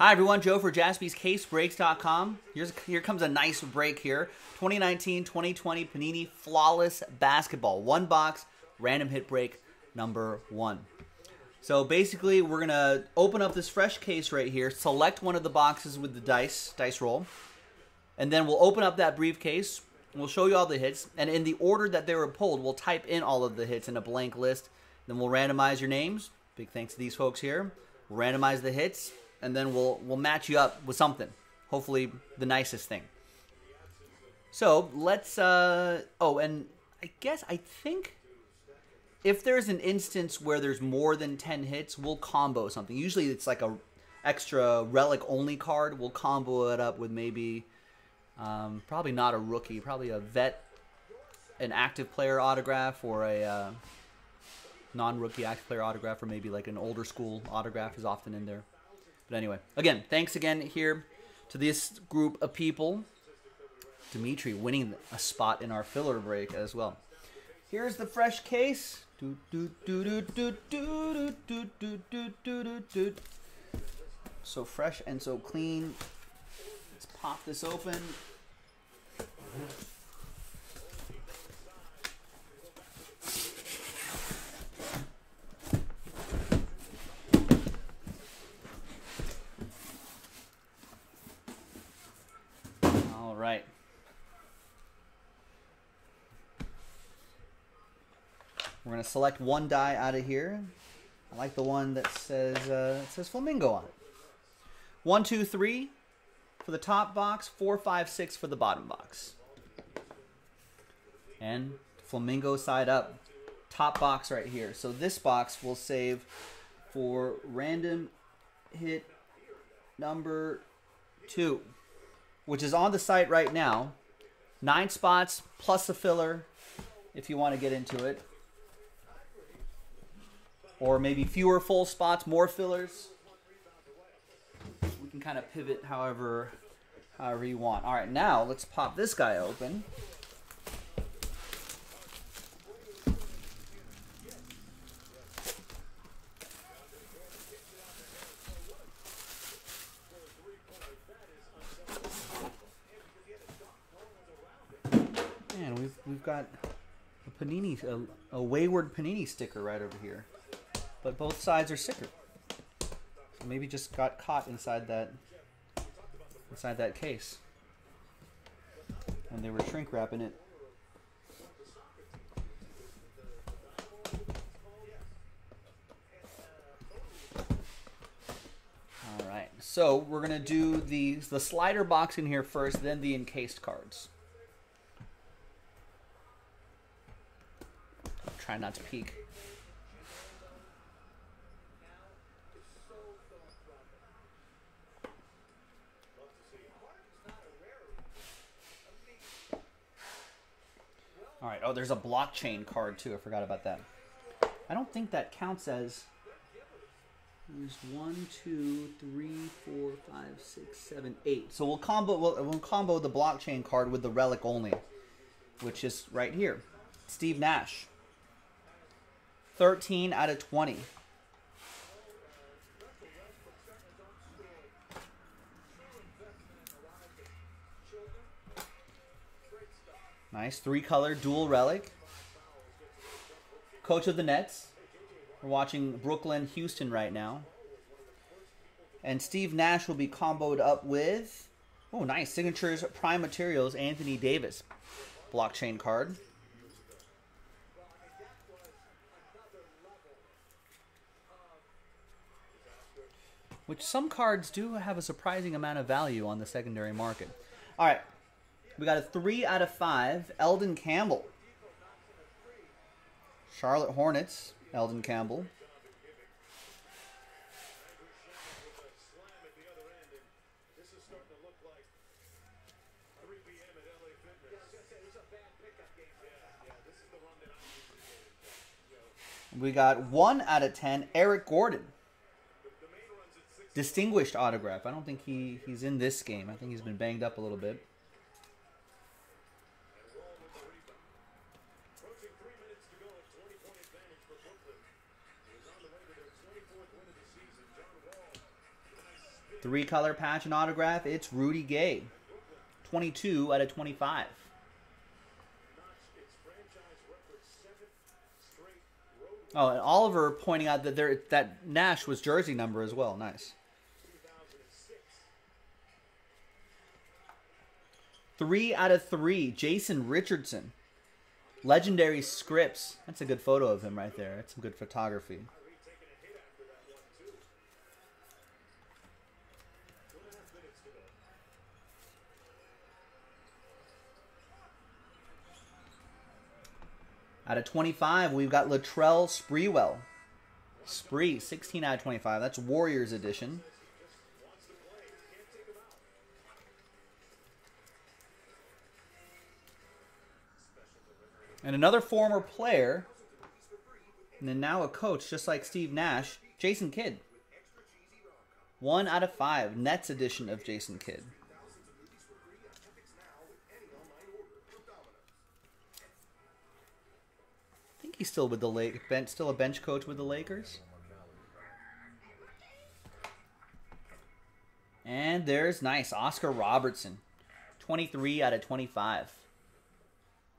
Hi everyone, Joe for JaspysCaseBreaks.com. Here comes a nice break here. 2019-2020 Panini Flawless Basketball. One box, random hit break number one. So basically we're going to open up this fresh case right here, select one of the boxes with the dice roll, and then we'll open up that briefcase, and we'll show you all the hits, and in the order that they were pulled, we'll type in all of the hits in a blank list, then we'll randomize your names. Big thanks to these folks here. We'll randomize the hits, and then we'll match you up with something. Hopefully the nicest thing. So let's, oh, and I think if there's an instance where there's more than 10 hits, we'll combo something. Usually it's like a extra relic only card. We'll combo it up with maybe, probably not a rookie, probably a vet, an active player autograph, or a non-rookie active player autograph, or maybe like an older school autograph is often in there. But anyway, again, thanks again here to this group of people. Dimitri winning a spot in our filler break as well. Here's the fresh case. So fresh and so clean. Let's pop this open. Right. We're going to select one die out of here. I like the one that says Flamingo on it. 1, 2, 3 for the top box, 4, 5, 6 for the bottom box. And Flamingo side up. Top box right here. So this box we'll save for random hit number 2. Which is on the site right now. 9 spots plus a filler if you want to get into it. Or maybe fewer full spots, more fillers. We can kind of pivot however you want. All right, now let's pop this guy open. We've got a Panini, a Wayward Panini sticker right over here, but both sides are sicker. So maybe just got caught inside that case when they were shrink wrapping it. All right, so we're gonna do the slider box in here first, then the encased cards. Try not to peek. All right. Oh, there's a blockchain card too. I forgot about that. I don't think that counts as. There's 1, 2, 3, 4, 5, 6, 7, 8. So we'll combo the blockchain card with the relic only, which is right here. Steve Nash. 13 out of 20. Nice. 3-color dual relic. Coach of the Nets. We're watching Brooklyn, Houston right now. And Steve Nash will be comboed up with... Oh, nice. Signatures, Prime Materials, Anthony Davis. Blockchain card. Which some cards do have a surprising amount of value on the secondary market. All right, we got a 3 out of 5, Elden Campbell. Charlotte Hornets, Elden Campbell. We got 1 out of 10, Eric Gordon. Distinguished autograph. I don't think he's in this game. I think he's been banged up a little bit. 3-color patch and autograph, it's Rudy Gay. 22 out of 25. Oh, and Oliver pointing out that that Nash was jersey number as well. Nice. 3 out of 3, Jason Richardson. Legendary Scripps. That's a good photo of him right there. That's some good photography. Out of 25, we've got Latrell Sprewell. Spree, 16 out of 25. That's Warriors edition. And another former player, and then now a coach, just like Steve Nash, Jason Kidd. 1 out of 5, Nets edition of Jason Kidd. I think he's still with the Lakers, still a bench coach with the Lakers. And there's nice Oscar Robertson, 23 out of 25.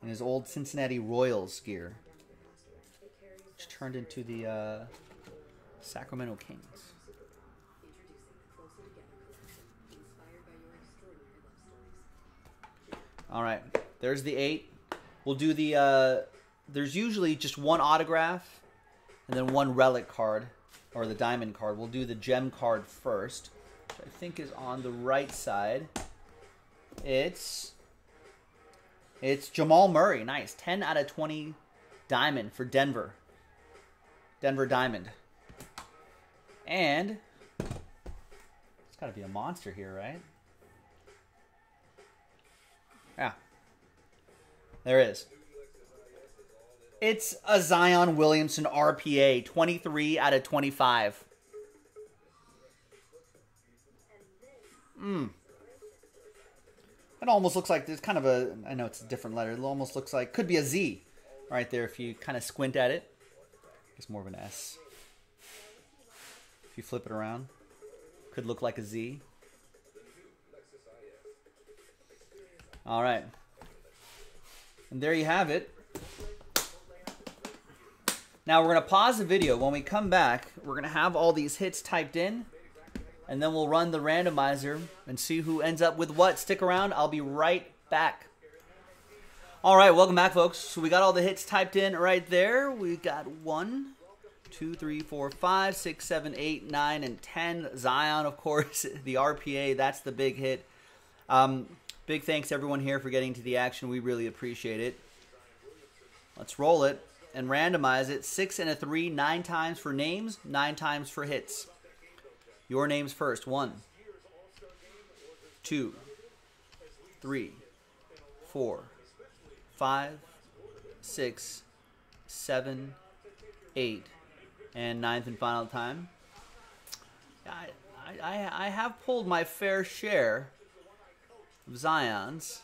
In his old Cincinnati Royals gear, which turned into the Sacramento Kings. All right, there's the 8. We'll do the, there's usually just one autograph and then one relic card, or the diamond card. We'll do the gem card first, which I think is on the right side. It's Jamal Murray. Nice. 10 out of 20 diamond for Denver. Denver diamond. And it's got to be a monster here, right? Yeah. There it is. It's a Zion Williamson RPA. 23 out of 25. It almost looks like there's kind of a, I know it's a different letter. It almost looks like, could be a Z right there if you kind of squint at it. It's more of an S. If you flip it around, could look like a Z. All right. And there you have it. Now we're going to pause the video. When we come back, we're going to have all these hits typed in. And then we'll run the randomizer and see who ends up with what. Stick around. I'll be right back. All right. Welcome back, folks. So we got all the hits typed in right there. We got 1, 2, 3, 4, 5, 6, 7, 8, 9, and 10. Zion, of course, the RPA. That's the big hit. Big thanks to everyone here for getting to the action. We really appreciate it. Let's roll it and randomize it. 6 and a 3, 9 times for names, 9 times for hits. Your names first. 1, 2, 3, 4, 5, 6, 7, 8, and 9th and final time. I have pulled my fair share of Zions.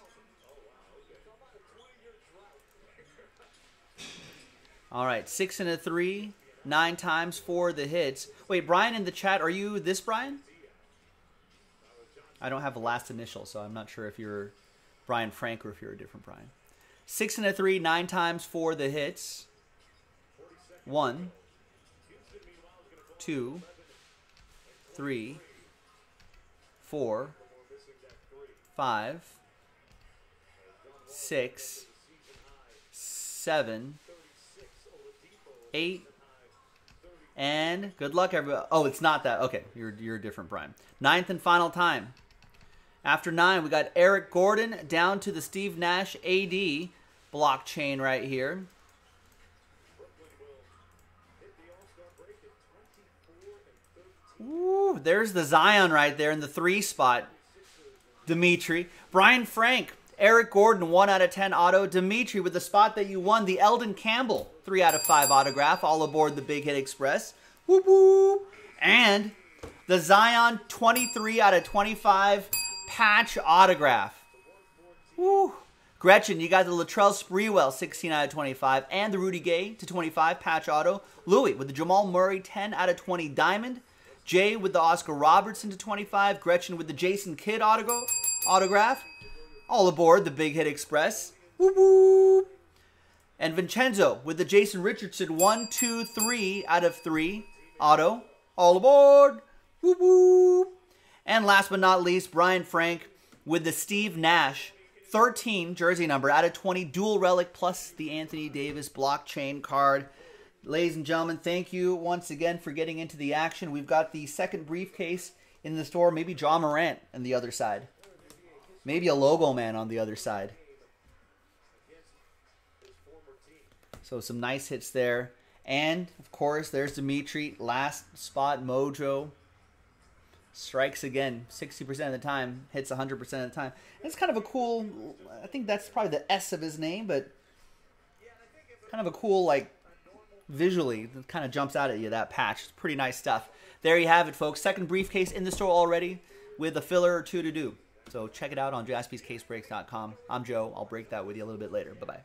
All right, 6 and a 3. 9 times for the hits. Wait, Brian in the chat, are you this Brian? I don't have a last initial, so I'm not sure if you're Brian Frank or if you're a different Brian. 6 and a 3, 9 times for the hits. 1, 2, 3, 4, 5, 6, 7, 8. And good luck, everybody. Oh, it's not that. Okay, you're a different Brian. 9th and final time. After 9, we got Eric Gordon down to the Steve Nash AD blockchain right here. Ooh, there's the Zion right there in the 3 spot. Dimitri. Brian Frank. Eric Gordon, 1 out of 10 auto. Dimitri with the spot that you won, the Elden Campbell, 3 out of 5 autograph, all aboard the Big Hit Express. Whoop, whoop. And the Zion 23 out of 25 patch autograph. Woo. Gretchen, you got the Latrell Sprewell, 16 out of 25, and the Rudy Gay to 25 patch auto. Louis with the Jamal Murray, 10 out of 20 diamond. Jay with the Oscar Robertson /25. Gretchen with the Jason Kidd autograph. All aboard the Big Hit Express. Whoop, whoop. And Vincenzo with the Jason Richardson 1/2/3 auto. All aboard. Whoop, whoop. And last but not least, Brian Frank with the Steve Nash 13 jersey number /20 dual relic plus the Anthony Davis blockchain card. Ladies and gentlemen, thank you once again for getting into the action. We've got the second briefcase in the store. Maybe Ja Morant on the other side. Maybe a logo man on the other side. So some nice hits there. And, of course, there's Dimitri. Last spot mojo. Strikes again 60% of the time. Hits 100% of the time. It's kind of a cool, I think that's probably the S of his name, but kind of a cool, like, visually, it kind of jumps out at you, that patch. It's pretty nice stuff. There you have it, folks. Second briefcase in the store already with a filler or two to do. So check it out on JaspysCaseBreaks.com. I'm Joe. I'll break that with you a little bit later. Bye-bye.